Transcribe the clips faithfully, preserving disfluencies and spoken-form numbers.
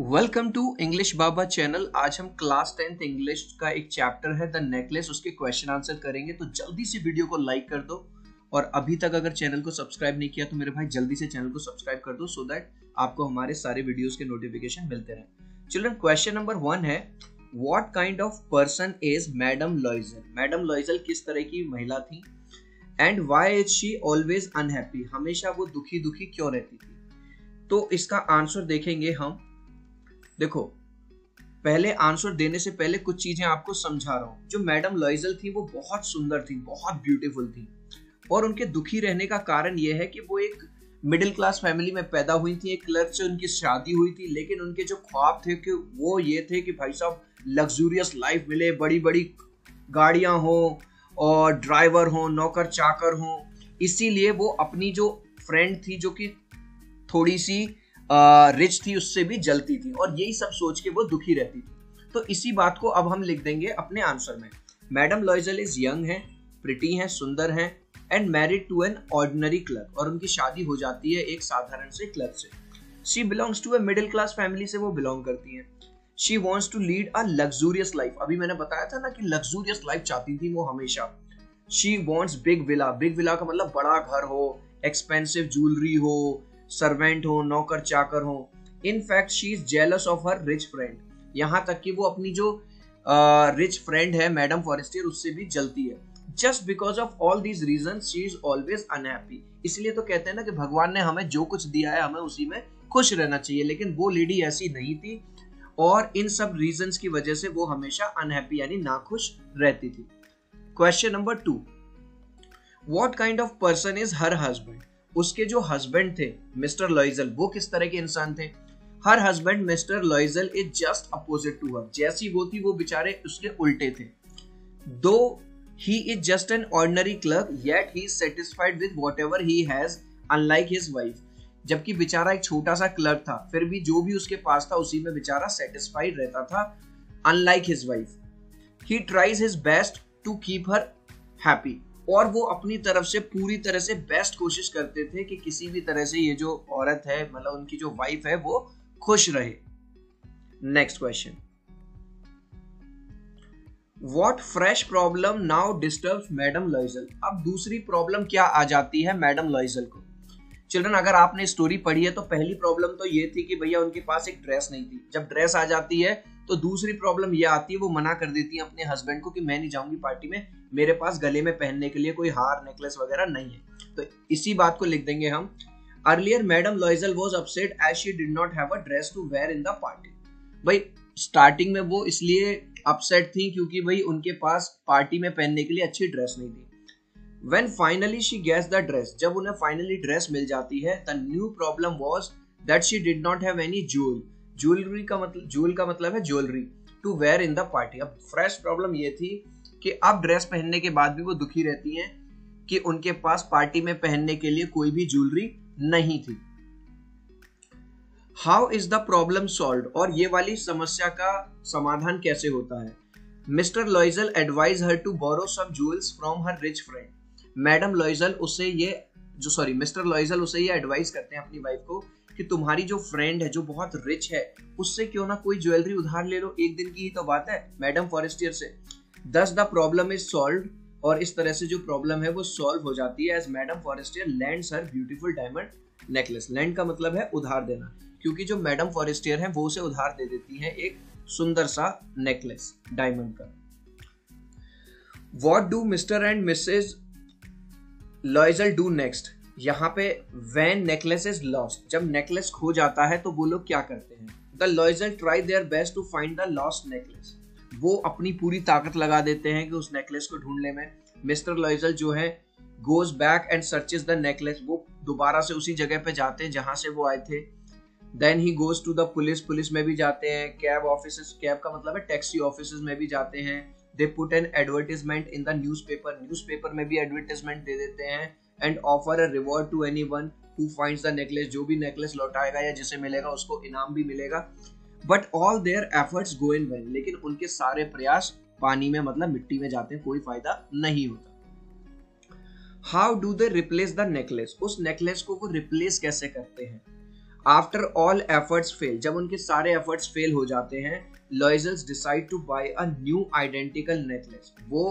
Welcome to English Baba channel. आज हम class tenth English का एक चैप्टर है द नेकलेस, उसके क्वेश्चन आंसर करेंगे। तो जल्दी से वीडियो को लाइक कर दो और अभी तक अगर चैनल को सब्सक्राइब नहीं किया तो मेरे भाई जल्दी से चैनल को सब्सक्राइब कर दो सो दैट आपको हमारे सारे वीडियोस के नोटिफिकेशन मिलते रहे। चिल्ड्रन, क्वेश्चन नंबर वन है what kind of person is madam Loisel. Madam Loisel किस तरह की महिला थी? And why is she always unhappy, हमेशा वो दुखी दुखी क्यों रहती थी? तो इसका आंसर देखेंगे हम। देखो, पहले आंसर देने से पहले कुछ चीजें आपको समझा रहा हूँ। जो मैडम लॉइज़ेल थी वो बहुत सुंदर थी, बहुत ब्यूटीफुल थी और उनके दुखी रहने का कारण यह है कि वो एक मिडिल क्लास फैमिली में पैदा हुई थी। एक क्लर्क से उनकी शादी हुई थी, लेकिन उनके जो ख्वाब थे कि वो ये थे कि भाई साहब लग्जूरियस लाइफ मिले, बड़ी बड़ी गाड़ियाँ हों और ड्राइवर हों, नौकर चाकर हों। इसीलिए वो अपनी जो फ्रेंड थी जो कि थोड़ी सी रिच uh, थी उससे भी जलती थी और यही सब सोच के वो दुखी रहती थी। तो इसी बात को अब हम लिख देंगे अपने आंसर में। मैडम लॉइज़ेल इज यंग है, प्रिटी है, सुंदर है and married to an ordinary clerk, और उनकी शादी हो जाती है एक साधारण से क्लर्क से। She belongs to a middle class family से वो बिलोंग करती है। She wants to lead a luxurious life, अभी मैंने बताया था ना कि लग्जूरियस लाइफ चाहती थी वो हमेशा। She wants big villa, big villa का मतलब बड़ा घर हो, एक्सपेंसिव ज्वेलरी हो, सर्वेंट हो, नौकर चाकर हो। In fact she is jealous of her rich friend, यहाँ तक कि वो अपनी जो रिच uh, फ्रेंड है मैडम फॉरेस्टियर उससे भी जलती है। Just because of all these reason she is always unhappy. इसलिए तो कहते हैं ना कि भगवान ने हमें जो कुछ दिया है हमें उसी में खुश रहना चाहिए, लेकिन वो लेडी ऐसी नहीं थी और इन सब रीजन की वजह से वो हमेशा अनहैप्पी यानी नाखुश रहती थी। Question number two, what kind of person is her husband. उसके जो हस्बैंड थे मिस्टर लॉइज़ेल, वो किस तरह के इंसान थे? Her husband mister Loisel is just opposite to her, जैसी वो थी वो बेचारे उसके उल्टे थे। दो he is just an ordinary clerk yet he is satisfied with whatever he has unlike his wife. जबकि बेचारा एक छोटा सा क्लर्क था फिर भी जो भी उसके पास था उसी में बेचारा सेटिस्फाइड रहता था, unlike his wife. He tries his best to keep her happy, और वो अपनी तरफ से पूरी तरह से बेस्ट कोशिश करते थे कि किसी भी तरह से ये जो औरत है मतलब उनकी जो वाइफ है वो खुश रहे। Next question, what fresh problem now disturbs madam Loisel. अब दूसरी प्रॉब्लम क्या आ जाती है मैडम लॉइज़ेल को? चिल्ड्रन, अगर आपने स्टोरी पढ़ी है तो पहली प्रॉब्लम तो ये थी कि भैया उनके पास एक ड्रेस नहीं थी। जब ड्रेस आ जाती है तो दूसरी प्रॉब्लम ये आती है वो मना कर देती है अपने हस्बैंड को कि मैं नहीं जाऊंगी पार्टी में, मेरे पास गले में पहनने के लिए कोई हार नेकलेस वगैरह नहीं है। तो इसी बात को लिख देंगे हम। Earlier madam Loisel was upset as she did not have a dress to wear in the party. भाई स्टार्टिंग में वो इसलिए अपसेट थी क्योंकि भाई उनके पास पार्टी में पहनने के लिए अच्छी ड्रेस नहीं थी। When finally she gets the dress, जब उन्हें फाइनली ड्रेस मिल जाती है, the new problem was that she did not have any jewel. Jewellery का मतलब ज्वेल का मतलब है jewellery to wear in the party. अब फ्रेश प्रॉब्लम ये थी कि अब ड्रेस पहनने के बाद भी वो दुखी रहती हैं कि उनके पास पार्टी में पहनने के लिए कोई भी ज्वेलरी नहीं थी। How is the problem solve, और ये वाली समस्या का समाधान कैसे होता है? Mr Loisel advise her to borrow some jewels from her rich friend. Madam Loisel उसे ये जो सॉरी मिस्टर लॉइज़ेल उसे ये एडवाइस करते हैं अपनी वाइफ को कि तुम्हारी जो फ्रेंड है जो बहुत रिच है उससे क्यों ना कोई ज्वेलरी उधार ले लो, एक दिन की ही तो बात है, मैडम फॉरेस्टियर से। दस द प्रॉब्लम इज सॉल्व्ड, और इस तरह से जो प्रॉब्लम है वो सॉल्व हो जाती है। As madam Forestier lends her beautiful diamond necklace. Lend का मतलब है उधार देना, क्योंकि जो मैडम फॉरेस्टियर है वो उसे उधार दे देती है एक सुंदर सा नेकलेस डायमंड का। What do mister and Mrs Loisel do next. यहाँ पे व्हेन नेकलेस इज लॉस्ट, जब नेकलेस खो जाता है तो वो लोग क्या करते हैं? The Loisel try their best to find the lost necklace. वो अपनी पूरी ताकत लगा देते हैं कि उस नेकलेस को ढूंढने में। मिस्टर लॉइज़ेल जो है goes back and searches the necklace, वो दोबारा से उसी जगह पे जाते हैं जहाँ से वो आए थे। Then he goes to the police, police में भी जाते हैं। कैब ऑफिसेस, कैब का मतलब है टैक्सी ऑफिसेस में भी जाते हैं। They put an advertisement in the newspaper, newspaper में भी एडवर्टीजमेंट दे देते हैं। And offer a reward to anyone who finds the necklace, जो भी नेकलेस लौटाएगा या जिसे मिलेगा उसको इनाम भी मिलेगा। But all their efforts go in vain, लेकिन उनके सारे प्रयास पानी में मतलब मिट्टी में जाते हैं, कोई फायदा नहीं होता। How do they replace the necklace, उस नेकलेस को वो रिप्लेस कैसे करते हैं? आफ्टर ऑल एफर्ट्स फेल, जब उनके सारे एफर्ट्स फेल हो जाते हैं, Loisels decide to buy a new identical necklace. वो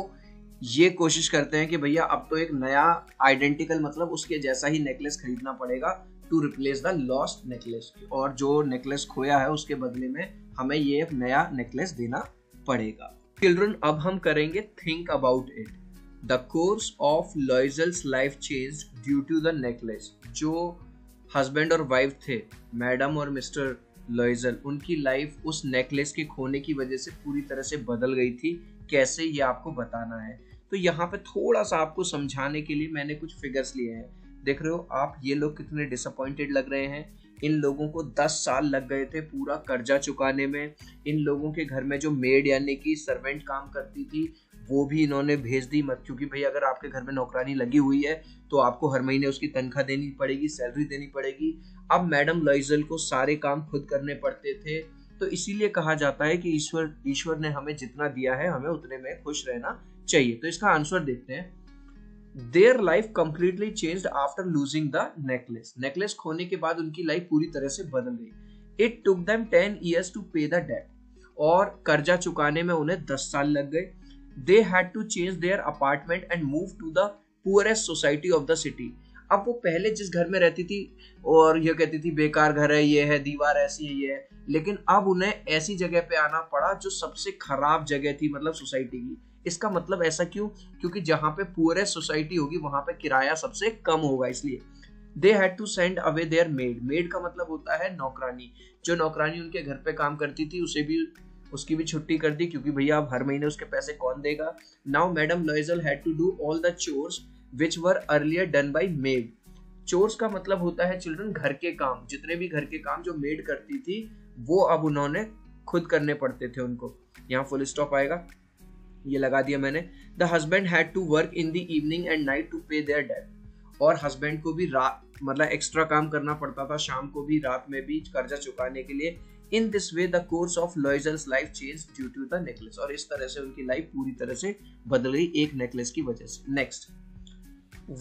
ये कोशिश करते हैं कि भैया अब तो एक नया आइडेंटिकल मतलब उसके जैसा ही नेकलेस खरीदना पड़ेगा to replace the lost necklace, और जो नेकलेस खोया है उसके बदले में हमें ये एक नया नेकलेस देना पड़ेगा। चिल्ड्रन, अब हम करेंगे think about it. The course of Loisels life changed due to the necklace. जो हस्बैंड और वाइफ थे मैडम और मिस्टर लॉयजल, उनकी लाइफ उस नेकलेस के खोने की वजह से पूरी तरह से बदल गई थी। कैसे, ये आपको बताना है। तो यहाँ पे थोड़ा सा आपको समझाने के लिए मैंने कुछ फिगर्स लिए हैं। देख रहे हो आप, ये लोग कितने डिसअपॉइंटेड लग रहे हैं। इन लोगों को दस साल लग गए थे पूरा कर्जा चुकाने में। इन लोगों के घर में जो मेड यानी कि सर्वेंट काम करती थी वो भी इन्होंने भेज दी, मत क्योंकि भाई अगर आपके घर में नौकरानी लगी हुई है तो आपको हर महीने उसकी तनख्वाह देनी पड़ेगी, सैलरी देनी पड़ेगी। अब मैडम लॉयजल को सारे काम खुद करने पड़ते थे। तो इसीलिए कहा जाता है कि ईश्वर ईश्वर ने हमें जितना दिया है हमें उतने में खुश रहना चाहिए। तो इसका आंसर देखते हैं। Their life completely changed after losing the necklace. Necklace खोने के बाद उनकी लाइफ पूरी तरह से बदल गई। It took them ten years to pay the debt. और कर्जा चुकाने में उन्हें दस साल लग गए। They had to change their apartment and move to the poorest society of the city. अब वो पहले जिस घर में रहती थी और ये कहती थी बेकार घर है, ये है, दीवार ऐसी है, ये है, लेकिन अब उन्हें ऐसी जगह पे आना पड़ा जो सबसे खराब जगह थी मतलब सोसाइटी की। इसका मतलब ऐसा क्यों? क्योंकि जहाँ पे पूरे सोसाइटी होगी वहाँ पे किराया सबसे कम होगा, इसलिए they had to send away their maid. Maid का मतलब होता है नौकरानी। जो नौकरानी उनके घर पे काम करती थी उसे भी उसकी भी छुट्टी कर दी, क्योंकि भैया अब हर महीने उसके पैसे कौन देगा। Now madam Loisel had to do all the chores which were earlier done by maid. Chores का मतलब होता है चिल्ड्रन घर के काम। जितने भी घर के काम जो मेड करती थी वो अब उन्होंने खुद करने पड़ते थे उनको। यहाँ फुल स्टॉप आएगा, ये लगा दिया मैंने। The husband had to work in the evening and night to pay their debt. और husband को भी रात मतलब एक्स्ट्रा काम करना पड़ता था, शाम को भी रात में भी कर्जा चुकाने के लिए। In this way the course of Loisel's life changed due to the necklace. और इस तरह से उनकी लाइफ पूरी तरह से बदल गई एक नेकलेस की वजह से। Next,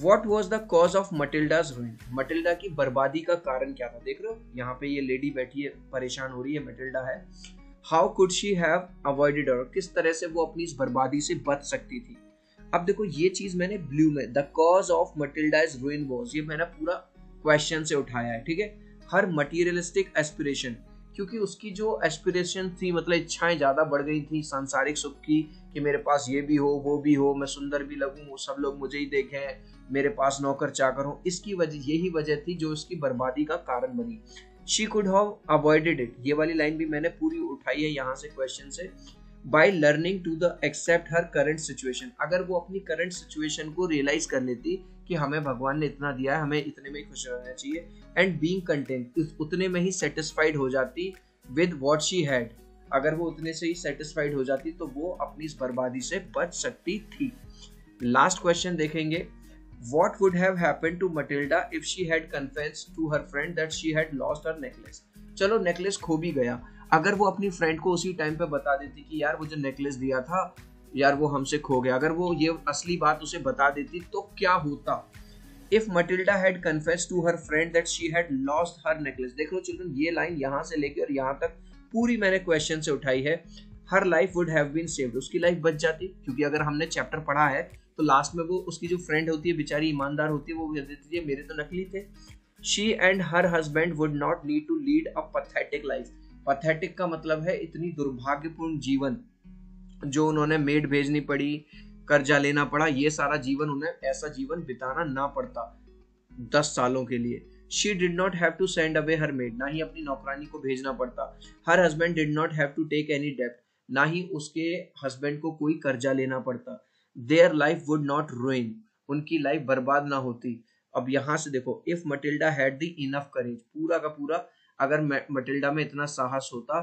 what was the cause of Matilda's ruin? Matilda की बर्बादी का कारण क्या था? देख रहे हो यहाँ पे ये लेडी बैठी है, परेशान हो रही है, Matilda है। How could she have avoided her? किस तरह से वो अपनी इस बर्बादी से बच सकती थी। अब देखो ये चीज मैंने ब्लू में the cause of Matilda's ruin was, ये मैंने पूरा क्वेश्चन से उठाया है, ठीक है। हर मटेरियलिस्टिक एस्पिरेशन, क्योंकि उसकी जो एस्पिरेशन थी मतलब इच्छाएं ज्यादा बढ़ गई थी सांसारिक सुख की, कि मेरे पास ये भी हो वो भी हो, मैं सुंदर भी लगूं, वो सब लोग मुझे ही देखें, मेरे पास नौकर चाकर हो। इसकी वजह यही वजह थी जो उसकी बर्बादी का कारण बनी। She could have avoided it. ये वाली लाइन भी मैंने पूरी उठाई है यहाँ से क्वेश्चन से। By learning to the accept her current situation. अगर वो अपनी current situation को realize कर लेती कि हमें भगवान ने इतना दिया है, हमें इतने में खुश रहना चाहिए, and being content, उतने में ही satisfied हो जाती with what she had. अगर वो उतने से ही satisfied हो जाती तो वो अपनी इस बर्बादी से बच सकती थी। Last question देखेंगे। What would have happened to Matilda if she had confessed to her friend that she had lost her necklace? चलो नेकलेस खो भी गया, अगर वो अपनी फ्रेंड को उसी टाइम पे बता देती कि यार वो जो नेकलेस दिया था यार वो हमसे खो गया, अगर वो ये असली बात उसे बता देती तो क्या होता? If Matilda had confessed to her friend that she had lost her necklace. देख लो चिल्ड्रन, ये लाइन यहाँ से लेके और यहाँ तक पूरी मैंने क्वेश्चन से उठाई है। Her life would have been saved. उसकी लाइफ बच जाती, क्योंकि अगर हमने चैप्टर पढ़ा है तो लास्ट में वो उसकी जो फ्रेंड होती है बेचारी ईमानदार होती है, वो कह देती है मेरे तो नकली थे। She and her husband would not need to lead a pathetic life. Pathetic का मतलब है इतनी दुर्भाग्यपूर्ण जीवन जो उन्होंने मेड भेजनी पड़ी, कर्जा लेना पड़ा, ये सारा जीवन उन्हें ऐसा जीवन बिताना ना पड़ता दस सालों के लिए। She did not have to send away her maid, ना ही अपनी नौकरानी को भेजना पड़ता। Her husband did not have to take any डेब्ट, ना ही उसके हस्बैंड को कोई कर्जा लेना पड़ता। Their life would not ruin. उनकी लाइफ बर्बाद ना होती। अब यहाँ से देखो, if Matilda had the enough courage, पूरा का पूरा अगर मटिल्डा में इतना साहस होता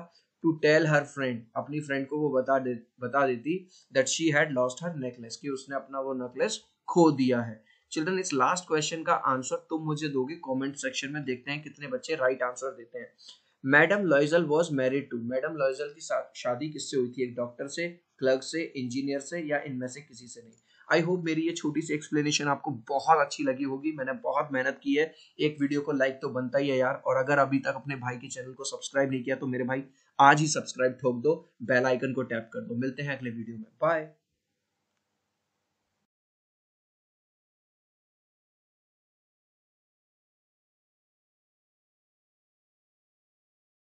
to tell her friend, अपनी फ्रेंड को वो बता दे बता देती that she had lost her necklace, कि उसने अपना वो नेकलेस खो दिया है। चिल्ड्रन, इस लास्ट क्वेश्चन का आंसर तुम मुझे दोगे कमेंट सेक्शन में, देखते हैं कितने बच्चे राइट आंसर देते हैं। Madam Loisel was married to, madam Loisel की शादी किससे हुई थी? एक डॉक्टर से, क्लर्क से, इंजीनियर से, या इनमें से किसी से नहीं। आई होप मेरी ये छोटी सी एक्सप्लेनेशन आपको बहुत अच्छी लगी होगी। मैंने बहुत मेहनत की है, एक वीडियो को लाइक तो बनता ही है यार, और अगर अभी तक अपने भाई के चैनल को सब्सक्राइब नहीं किया तो मेरे भाई आज ही सब्सक्राइब ठोक दो, बेल आइकन को टैप कर दो। मिलते हैं अगले वीडियो में, बाय।